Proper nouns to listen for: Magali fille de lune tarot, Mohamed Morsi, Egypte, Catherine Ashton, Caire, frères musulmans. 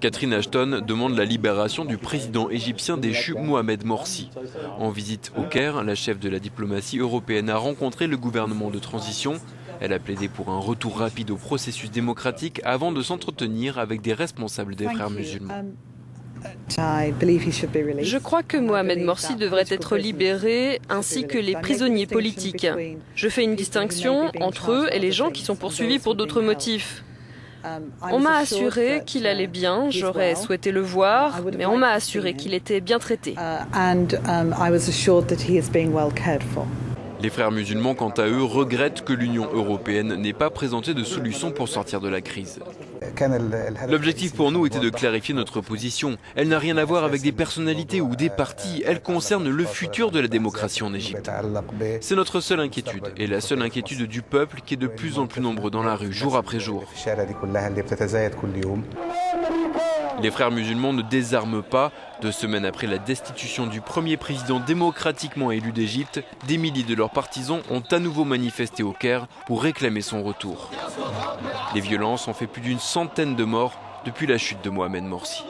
Catherine Ashton demande la libération du président égyptien déchu Mohamed Morsi. En visite au Caire, la chef de la diplomatie européenne a rencontré le gouvernement de transition. Elle a plaidé pour un retour rapide au processus démocratique avant de s'entretenir avec des responsables des frères musulmans. Je crois que Mohamed Morsi devrait être libéré ainsi que les prisonniers politiques. Je fais une distinction entre eux et les gens qui sont poursuivis pour d'autres motifs. On m'a assuré qu'il allait bien, j'aurais souhaité le voir, mais on m'a assuré qu'il était bien traité. Les frères musulmans, quant à eux, regrettent que l'Union européenne n'ait pas présenté de solution pour sortir de la crise. L'objectif pour nous était de clarifier notre position. Elle n'a rien à voir avec des personnalités ou des partis. Elle concerne le futur de la démocratie en Égypte. C'est notre seule inquiétude et la seule inquiétude du peuple qui est de plus en plus nombreux dans la rue, jour après jour. Les frères musulmans ne désarment pas. 2 semaines après la destitution du premier président démocratiquement élu d'Égypte, des milliers de leurs partisans ont à nouveau manifesté au Caire pour réclamer son retour. Les violences ont fait plus d'une centaine de morts depuis la chute de Mohamed Morsi.